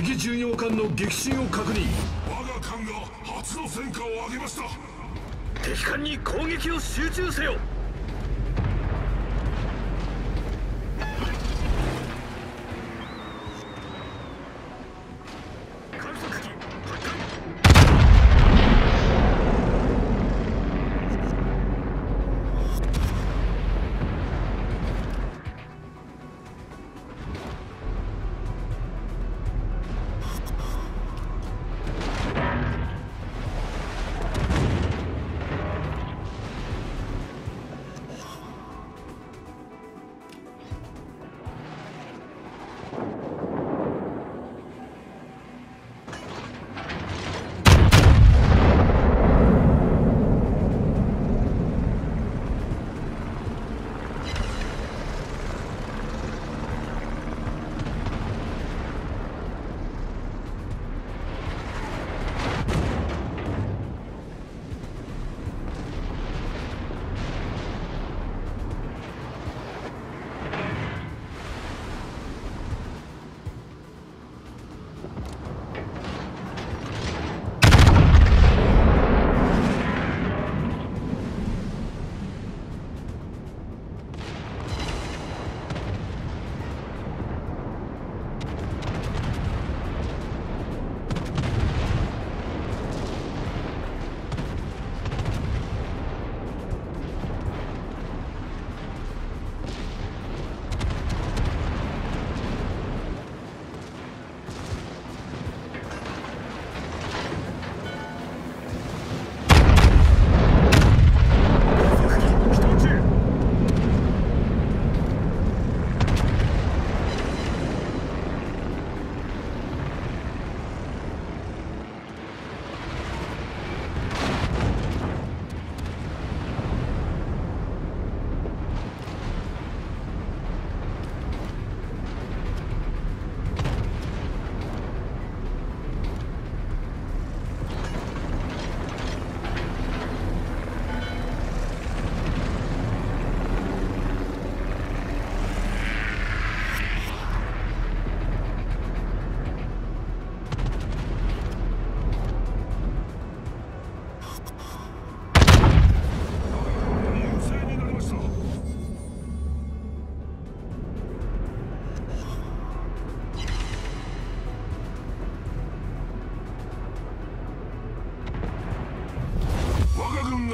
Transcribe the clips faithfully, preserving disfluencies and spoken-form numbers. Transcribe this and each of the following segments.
敵巡洋艦の撃沈を確認。我が艦が初の戦果を上げました。敵艦に攻撃を集中せよ。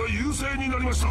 優勢になりました。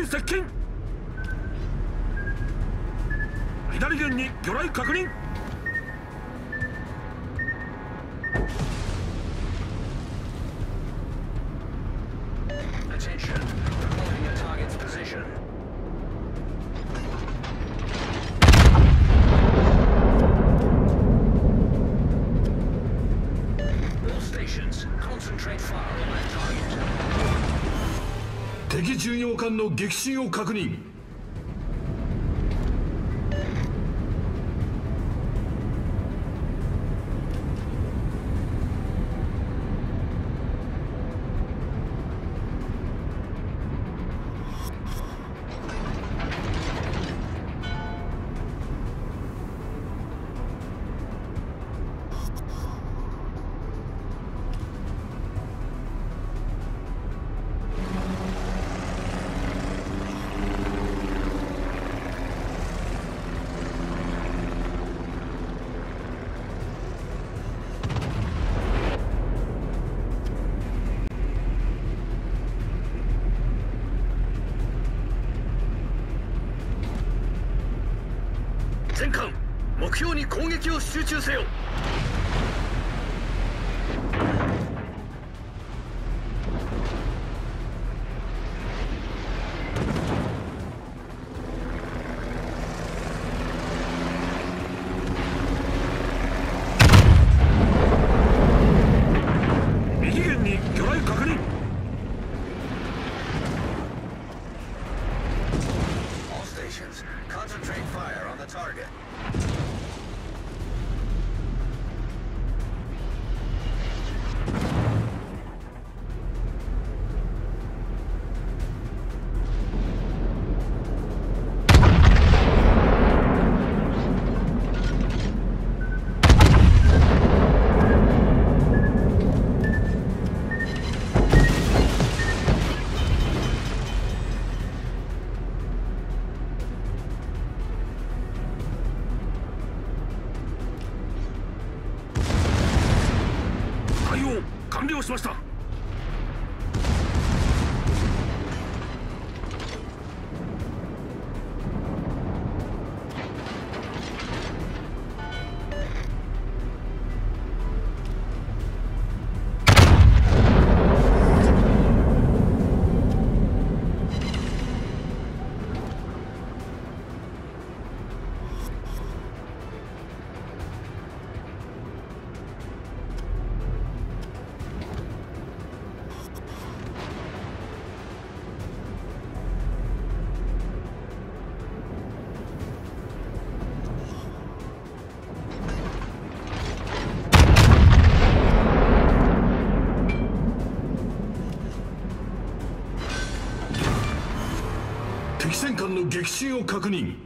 雷接近。左舷に魚雷確認。敵巡洋艦の撃沈を確認。全艦、目標に攻撃を集中せよ。右舷に魚雷確認。Concentrate fire on the target. 完了しました。敵戦艦の撃沈を確認。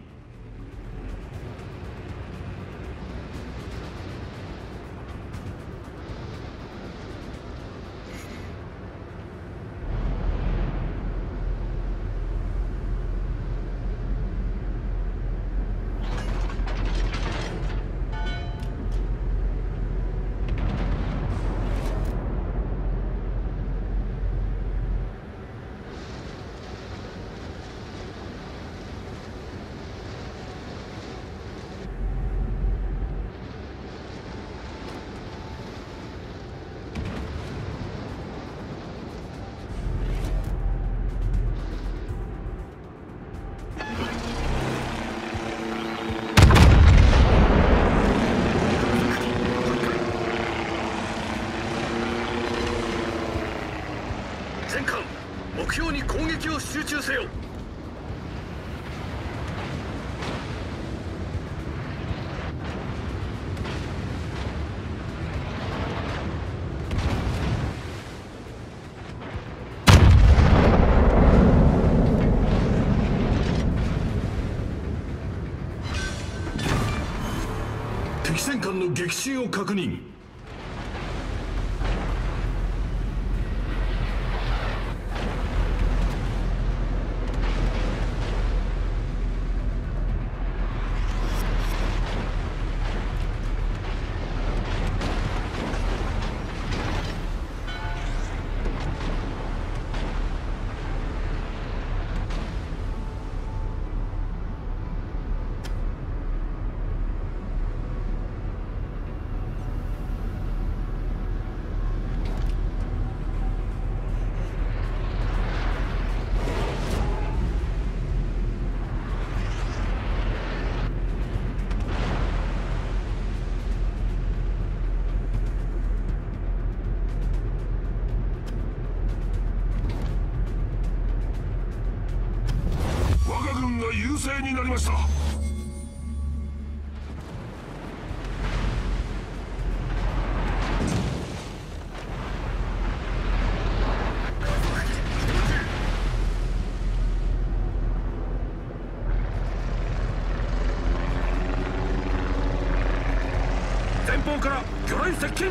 全艦、目標に攻撃を集中せよ。敵戦艦の撃沈を確認。ました。前方から魚雷接近。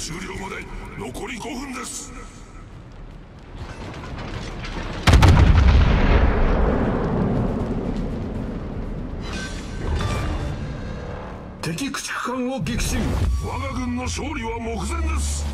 終了まで残りごふんです。 敵駆逐艦を撃沈。我が軍の勝利は目前です。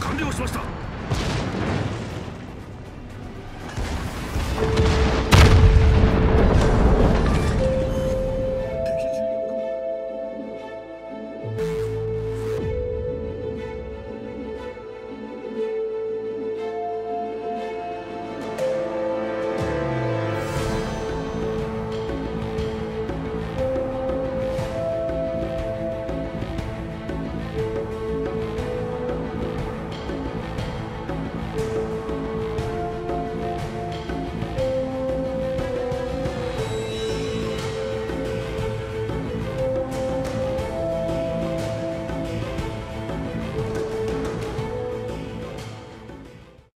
完了しました。